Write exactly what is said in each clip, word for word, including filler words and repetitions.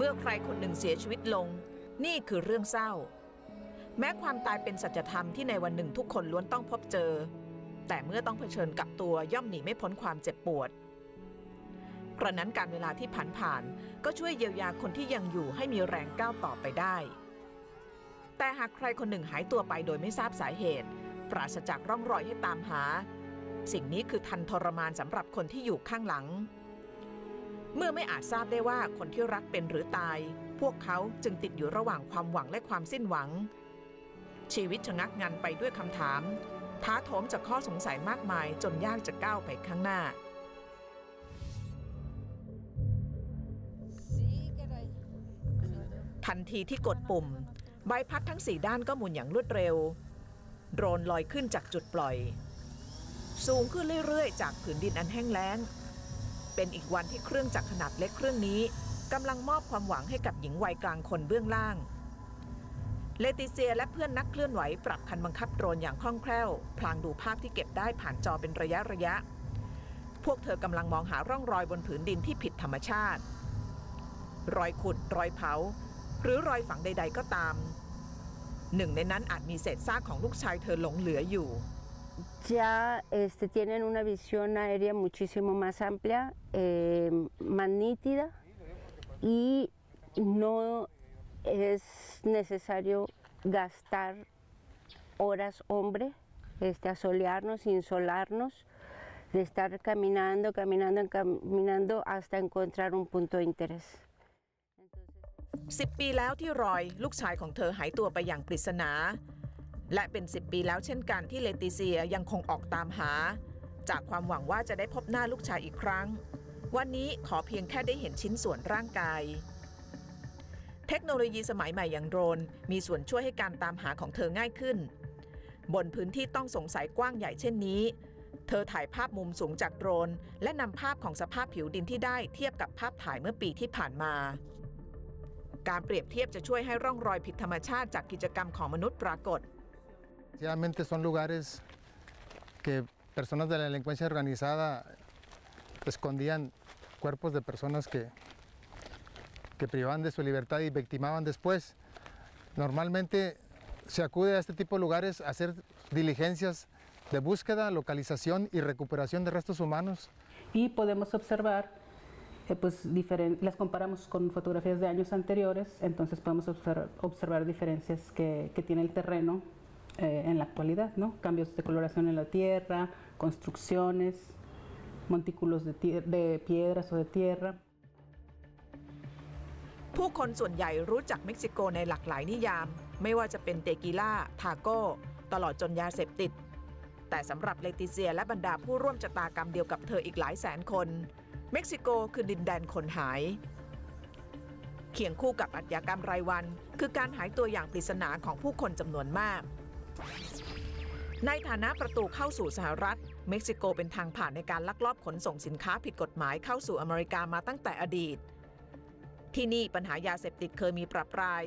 เมื่อใครคนหนึ่งเสียชีวิตลงนี่คือเรื่องเศร้าแม้ความตายเป็นสัจธรรมที่ในวันหนึ่งทุกคนล้วนต้องพบเจอแต่เมื่อต้องเผชิญกับตัวย่อมหนีไม่พ้นความเจ็บปวดกระนั้นการเวลาที่ผ่านผ่านก็ช่วยเยียวยาคนที่ยังอยู่ให้มีแรงก้าวต่อไปได้แต่หากใครคนหนึ่งหายตัวไปโดยไม่ทราบสาเหตุปราศจากร่องรอยให้ตามหาสิ่งนี้คือทันทรมานสำหรับคนที่อยู่ข้างหลังเมื่อไม่อาจทราบได้ว่าคนที่รักเป็นหรือตายพวกเขาจึงติดอยู่ระหว่างความหวังและความสิ้นหวังชีวิตชะงักงันไปด้วยคำถามท้าโถมจากข้อสงสัยมากมายจนยากจะก้าวไปข้างหน้าทันทีที่กดปุ่มใบพัดทั้งสี่ด้านก็หมุนอย่างรวดเร็วโดรนลอยขึ้นจากจุดปล่อยสูงขึ้นเรื่อยๆจากผืนดินอันแห้งแล้งเป็นอีกวันที่เครื่องจักรขนาดเล็กเครื่องนี้กำลังมอบความหวังให้กับหญิงวัยกลางคนเบื้องล่างเลติเซียและเพื่อนนักเคลื่อนไหวปรับคันบังคับโดรนอย่างคล่องแคล่วพลางดูภาพที่เก็บได้ผ่านจอเป็นระยะระยะพวกเธอกำลังมองหาร่องรอยบนผืนดินที่ผิดธรรมชาติรอยขุดรอยเผาหรือรอยฝังใดๆก็ตามหนึ่งในนั้นอาจมีเศษซากของลูกชายเธอหลงเหลืออยู่ ya este tienen una visión aérea muchísimo más amplia más nítida y no es necesario gastar horas hombre este asolearnos insolarnos de estar caminando caminando caminando hasta encontrar un punto de interésสิบปีแล้วที่รอยลูกชายของเธอหายตัวไปอย่างปริศนาและเป็นสิบปีแล้วเช่นกันที่เลติเซียยังคงออกตามหาจากความหวังว่าจะได้พบหน้าลูกชายอีกครั้งวันนี้ขอเพียงแค่ได้เห็นชิ้นส่วนร่างกายเทคโนโลยีสมัยใหม่อย่างโดรนมีส่วนช่วยให้การตามหาของเธอง่ายขึ้นบนพื้นที่ต้องสงสัยกว้างใหญ่เช่นนี้เธอถ่ายภาพมุมสูงจากโดรนและนำภาพของสภาพผิวดินที่ได้เทียบกับภาพถ่ายเมื่อปีที่ผ่านมาการเปรียบเทียบจะช่วยให้ร่องรอยผิดธรรมชาติจากกิจกรรมของมนุษย์ปรากฏ Realmente son lugares que personas de la delincuencia organizada escondían cuerpos de personas que que privaban de su libertad y victimaban después. Normalmente se acude a este tipo de lugares a hacer diligencias de búsqueda, localización y recuperación de restos humanos. Y podemos observar pues diferentes, las comparamos con fotografías de años anteriores, entonces podemos observar, observar diferencias que, que tiene el terreno eh, en la actualidad, ¿no? Cambios de coloración en la tierra, construcciones, montículos de, de piedras o de tierra. ผู้คนส่วนใหญ่รู้จักเม็กซิโกในหลากหลายนิยามไม่ว่าจะเป็นเตกิล่าทาโก้ตลอดจนยาเสพติดแต่สำหรับเลติเซียและบรรดาผู้ร่วมชะตากรรมเดียวกับเธออีกหลายแสนคนเม็กซิโกคือดินแดนคนหายเคียงคู่กับอาชญากรรมรายวันคือการหายตัวอย่างปริศนาของผู้คนจำนวนมากในฐานะประตูเข้าสู่สหรัฐเม็กซิโกเป็นทางผ่านในการลักลอบขนส่งสินค้าผิดกฎหมายเข้าสู่อเมริกามาตั้งแต่อดีตที่นี่ปัญหายาเสพติดเคยมีปรับราย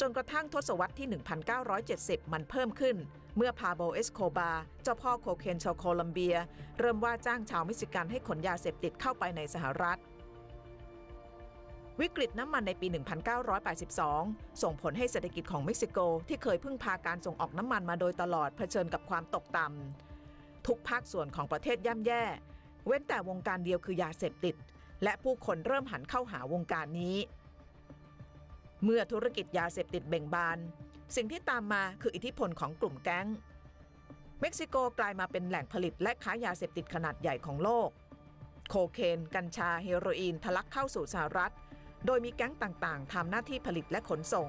จนกระทั่งทศวรรษที่หนึ่งพันเก้าร้อยเจ็ดสิบมันเพิ่มขึ้นเมื่อพาโบเอสโคบาเจ้าพ่อโคเคนชาวโคลอมเบียเริ่มว่าจ้างชาวเม็กซิกันให้ขนยาเสพติดเข้าไปในสหรัฐวิกฤตน้ำมันในปี หนึ่งพันเก้าร้อยแปดสิบสอง ส่งผลให้เศรษฐกิจของเม็กซิโกที่เคยพึ่งพาการส่งออกน้ำมันมาโดยตลอดเผชิญกับความตกต่ำทุกภาคส่วนของประเทศย่ำแย่เว้นแต่วงการเดียวคือยาเสพติดและผู้คนเริ่มหันเข้าหาวงการนี้เมื่อธุรกิจยาเสพติดเบ่งบานสิ่งที่ตามมาคืออิทธิพลของกลุ่มแก๊งเม็กซิโกกลายมาเป็นแหล่งผลิตและค้ายาเสพติดขนาดใหญ่ของโลกโคเคนกัญชาเฮโรอีนทะลักเข้าสู่สหรัฐโดยมีแก๊งต่างๆทำหน้าที่ผลิตและขนส่ง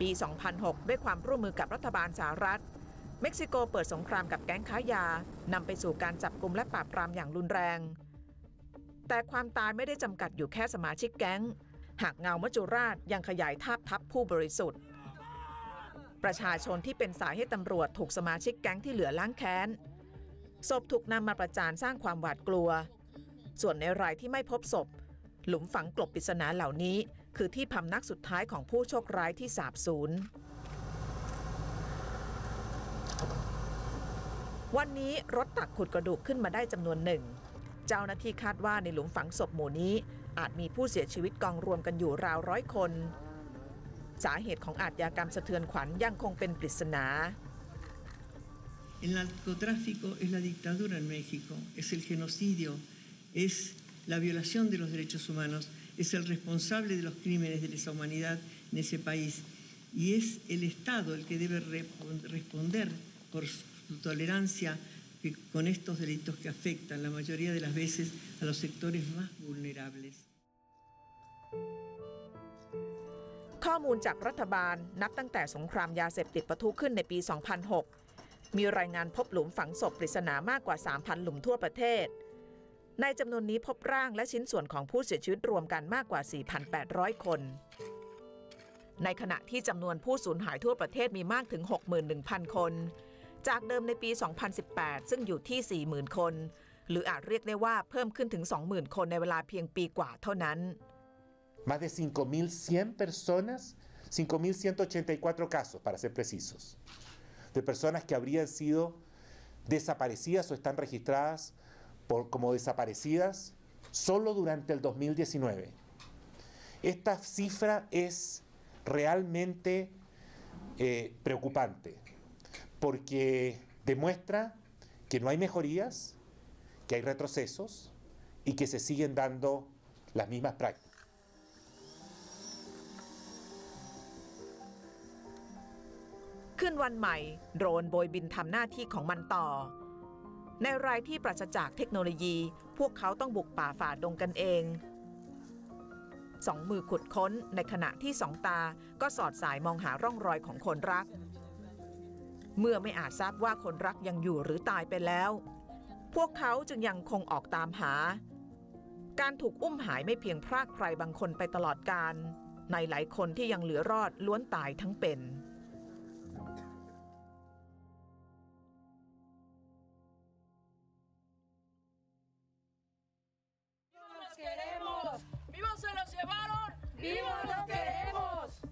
ปี สองพันหก ด้วยความร่วมมือกับรัฐบาลสหรัฐเม็กซิโกเปิดสงครามกับแก๊งค้ายานำไปสู่การจับกุมและปราบปรามอย่างรุนแรงแต่ความตายไม่ได้จำกัดอยู่แค่สมาชิกแก๊งหากเงามัจจุราชยังขยายทาบทับผู้บริสุทธิ์ประชาชนที่เป็นสายให้ตำรวจถูกสมาชิกแก๊งที่เหลือล้างแค้นศพถูกนำมาประจานสร้างความหวาดกลัวส่วนในรายที่ไม่พบศพหลุมฝังกลบปริศนาเหล่านี้คือที่พำนักสุดท้ายของผู้โชคร้ายที่สาบสูญวันนี้รถตักขุดกระดูกขึ้นมาได้จำนวนหนึ่งเจ้าหน้าที่คาดว่าในหลุมฝังศพหมู่นี้ อาจมีผู้เสียชีวิตกองรวมกันอยู่ราวร้อยคนสาเหตุของอาชญากรรมสะเทือนขวัญยังคงเป็นปริศนา El narcotráfico es la dictadura en México, es el genocidio, es la violación de los derechos humanos, es el responsable de los crímenes de lesa humanidad en ese país y es el Estado el que debe responder por su tolerancia con estos delitos que afectan la mayoría de las veces a los sectores más vulnerables.ข้อมูลจากรัฐบาลนับตั้งแต่สงครามยาเสพติดปะทุขึ้นในปีสองพันหกมีรายงานพบหลุมฝังศพปริศนามากกว่า สามพัน หลุมทั่วประเทศในจำนวนนี้พบร่างและชิ้นส่วนของผู้เสียชีวิตรวมกันมากกว่า สี่พันแปดร้อย คนในขณะที่จำนวนผู้สูญหายทั่วประเทศมีมากถึง หกหมื่นหนึ่งพัน คนจากเดิมในปีสองพันสิบแปดซึ่งอยู่ที่ สี่หมื่น คนหรืออาจเรียกได้ว่าเพิ่มขึ้นถึง สองหมื่น คนในเวลาเพียงปีกว่าเท่านั้นMás de cinco mil cien personas, cinco mil ciento ochenta y cuatro casos, para ser precisos, de personas que habrían sido desaparecidas o están registradas por, como desaparecidas solo durante el dos mil diecinueve. Esta cifra es realmente eh, preocupante, porque demuestra que no hay mejorías, que hay retrocesos y que se siguen dando las mismas prácticas.ขึ้นวันใหม่โดรนโบยบินทำหน้าที่ของมันต่อในรายที่ปราศจากเทคโนโลยีพวกเขาต้องบุกป่าฝ่าดงกันเองสองมือขุดค้นในขณะที่สองตาก็สอดสายมองหาร่องรอยของคนรักเมื่อไม่อาจทราบว่าคนรักยังอยู่หรือตายไปแล้วพวกเขาจึงยังคงออกตามหาการถูกอุ้มหายไม่เพียงพรากใครบางคนไปตลอดกาลในหลายคนที่ยังเหลือรอดล้วนตายทั้งเป็น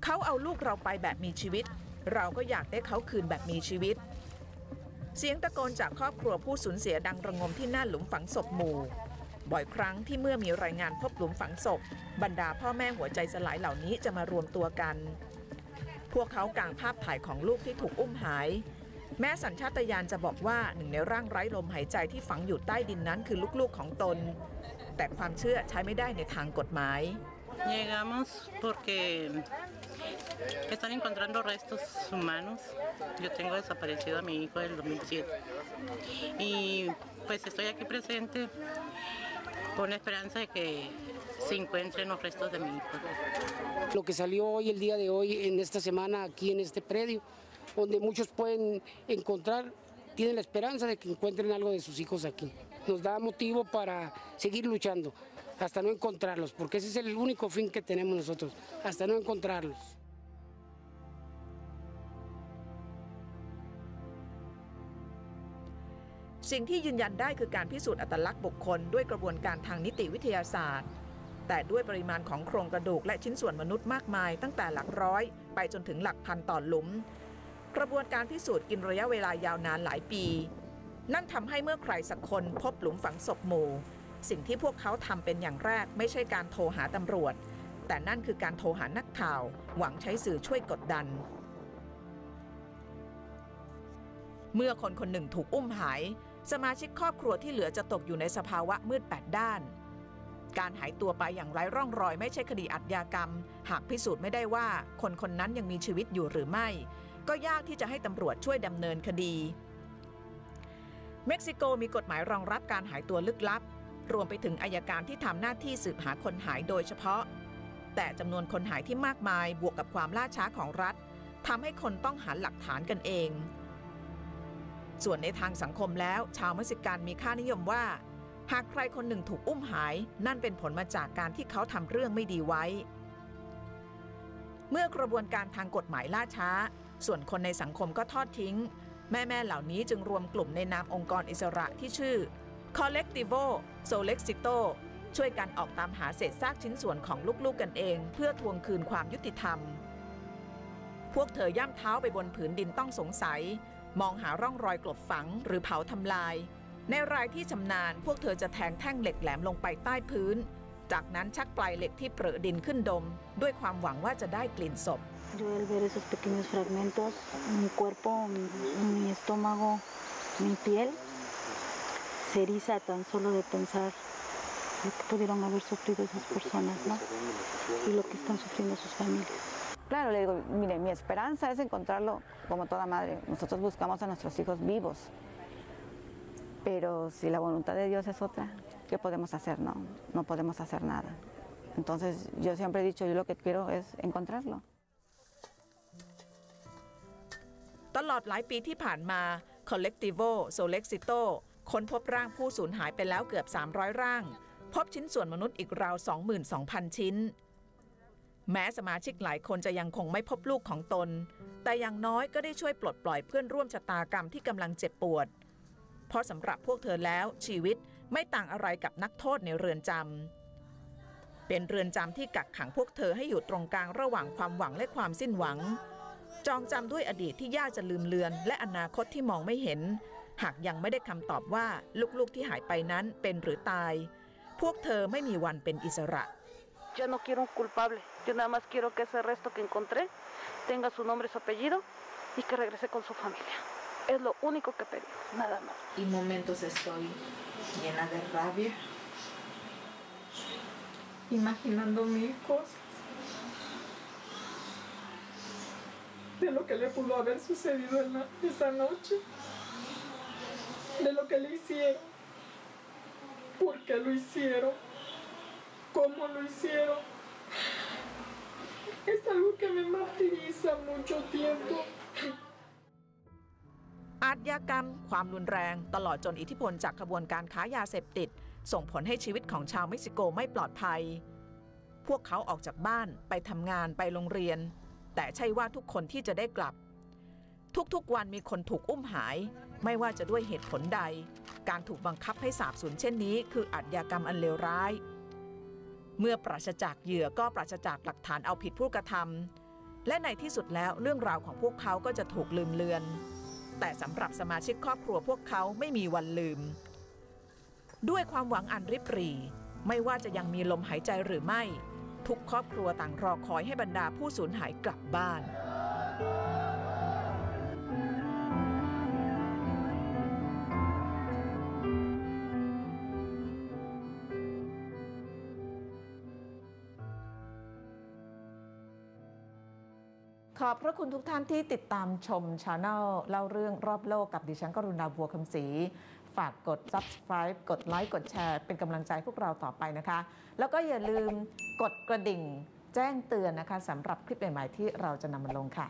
เขาเอาลูกเราไปแบบมีชีวิตเราก็อยากได้เขาคืนแบบมีชีวิตเสียงตะโกนจากครอบครัวผู้สูญเสียดังระงมที่หน้าหลุมฝังศพหมู่บ่อยครั้งที่เมื่อมีรายงานพบหลุมฝังศพบรรดาพ่อแม่หัวใจสลายเหล่านี้จะมารวมตัวกันพวกเขากางภาพถ่ายของลูกที่ถูกอุ้มหายแม้สัญชาตญาณจะบอกว่าหนึ่งในร่างไร้ลมหายใจที่ฝังอยู่ใต้ดินนั้นคือลูกๆของตนแต่ความเชื่อใช้ไม่ได้ในทางกฎหมาย Llegamos porque están encontrando restos humanos. Yo tengo desaparecido a mi hijo del dos mil siete y pues estoy aquí presente con la esperanza de que se encuentren los restos de mi hijo. Lo que salió hoy, el día de hoy, en esta semana aquí en este predio, donde muchos pueden encontrar, tienen la esperanza de que encuentren algo de sus hijos aquí. Nos da motivo para seguir luchando.hasta no encontrarlos, porque ese es el único fin que tenemos nosotros, hasta no encontrarlos. สิ่งที่ยืนยันได้คือการพิสูจน์อัตลักษณ์บุคคลด้วยกระบวนการทางนิติวิทยาศาสตร์แต่ด้วยปริมาณของโครงกระดูกและชิ้นส่วนมนุษย์มากมายตั้งแต่หลักร้อยไปจนถึงหลักพันต่อหลุมกระบวนการพิสูจน์กินระยะเวลายาวนานหลายปีนั่นทำให้เมื่อใครสักคนพบหลุมฝังศพหมู่สิ่งที่พวกเขาทำเป็นอย่างแรกไม่ใช่การโทรหาตำรวจแต่นั่นคือการโทรหานักข่าวหวังใช้สื่อช่วยกดดันเมื่อคนคนหนึ่งถูกอุ้มหายสมาชิกครอบครัวที่เหลือจะตกอยู่ในสภาวะมืดแปดด้านการหายตัวไปอย่างไร้ร่องรอยไม่ใช่คดีอาชญากรรมหากพิสูจน์ไม่ได้ว่าคนคนนั้นยังมีชีวิตอยู่หรือไม่ก็ยากที่จะให้ตำรวจช่วยดำเนินคดีเม็กซิโกมีกฎหมายรองรับการหายตัวลึกลับรวมไปถึงอัยการที่ทำหน้าที่สืบหาคนหายโดยเฉพาะแต่จำนวนคนหายที่มากมายบวกกับความล่าช้าของรัฐทำให้คนต้องหาหลักฐานกันเองส่วนในทางสังคมแล้วชาวเม็กซิกันมีค่านิยมว่าหากใครคนหนึ่งถูกอุ้มหายนั่นเป็นผลมาจากการที่เขาทำเรื่องไม่ดีไว้เมื่อกระบวนการทางกฎหมายล่าช้าส่วนคนในสังคมก็ทอดทิ้งแม่ๆเหล่านี้จึงรวมกลุ่มในนามองค์กรอิสระที่ชื่อCollectivo Solexito ช่วยกันออกตามหาเศษซากชิ้นส่วนของลูกๆกันเองเพื่อทวงคืนความยุติธรรมพวกเธอย่ำเท้าไปบนผืนดินต้องสงสัยมองหาร่องรอยกลบฝังหรือเผาทำลายในรายที่ชำนาญพวกเธอจะแทงแท่งเหล็กแหลมลงไปใต้พื้น จากนั้นชักปลายเหล็กที่เปรอะดินขึ้นดมด้วยความหวังว่าจะได้กลิ่นศพClaro, le digo, mire, mi esperanza es encontrarlo como toda madre. Nosotros buscamos a nuestros hijos vivos, pero si la voluntad de Dios es otra, ¿qué podemos hacer? No, no podemos hacer nada. Entonces, yo siempre he dicho, yo lo que quiero es encontrarlo. ตลอดหลายปีที่ผ่านมา Colectivo Solexito ค้นพบร่างผู้สูญหายไปแล้วเกือบสามร้อยร่างพบชิ้นส่วนมนุษย์อีกราว สองหมื่นสองพัน ชิ้นแม้สมาชิกหลายคนจะยังคงไม่พบลูกของตนแต่อย่างน้อยก็ได้ช่วยปลดปล่อยเพื่อนร่วมชะตากรรมที่กำลังเจ็บปวดเพราะสำหรับพวกเธอแล้วชีวิตไม่ต่างอะไรกับนักโทษในเรือนจำเป็นเรือนจำที่กักขังพวกเธอให้อยู่ตรงกลางระหว่างความหวังและความสิ้นหวังจองจำด้วยอดีตที่ยากจะลืมเลือนและอนาคตที่มองไม่เห็นหากยังไม่ได้คำตอบว่าลูกๆที่หายไปนั้นเป็นหรือตายพวกเธอไม่มีวันเป็นอิสระYo no quiero un culpable. Yo nada más quiero que ese resto que encontré tenga su nombre, su apellido y que regrese con su familia. Es lo único que pedí, nada más. Y momentos estoy llena de rabia, imaginando mil cosas de lo que le pudo haber sucedido en la, esa noche, de lo que le hicieron, por qué lo hicieron.Cómo lo hicieron. Es algo que me martiriza mucho tiempo. อาชญากรรมความรุนแรงตลอดจนอิทธิพลจากขบวนการค้ายาเสพติดส่งผลให้ชีวิตของชาวเม็กซิโกไม่ปลอดภัยพวกเขาออกจากบ้านไปทำงานไปโรงเรียนแต่ใช่ว่าทุกคนที่จะได้กลับทุกๆวันมีคนถูกอุ้มหายไม่ว่าจะด้วยเหตุผลใดการถูกบังคับให้สาบสูญเช่นนี้คืออาชญากรรมอันเลวร้ายเมื่อปราศจากเหยื่อก็ปราศจากหลักฐานเอาผิดผู้กระทำและในที่สุดแล้วเรื่องราวของพวกเขาก็จะถูกลืมเลือนแต่สำหรับสมาชิกครอบครัวพวกเขาไม่มีวันลืมด้วยความหวังอันริบหรี่ไม่ว่าจะยังมีลมหายใจหรือไม่ทุกครอบครัวต่างรอคอยให้บรรดาผู้สูญหายกลับบ้านขอบพระคุณทุกท่านที่ติดตามชม Channel เล่าเรื่องรอบโลกกับดิฉันกรุณาบัวคำศรีฝากกด ซับสไครบ์ กดไลค์กดแชร์เป็นกำลังใจพวกเราต่อไปนะคะแล้วก็อย่าลืมกดกระดิ่งแจ้งเตือนนะคะสำหรับคลิปใหม่ๆที่เราจะนำมาลงค่ะ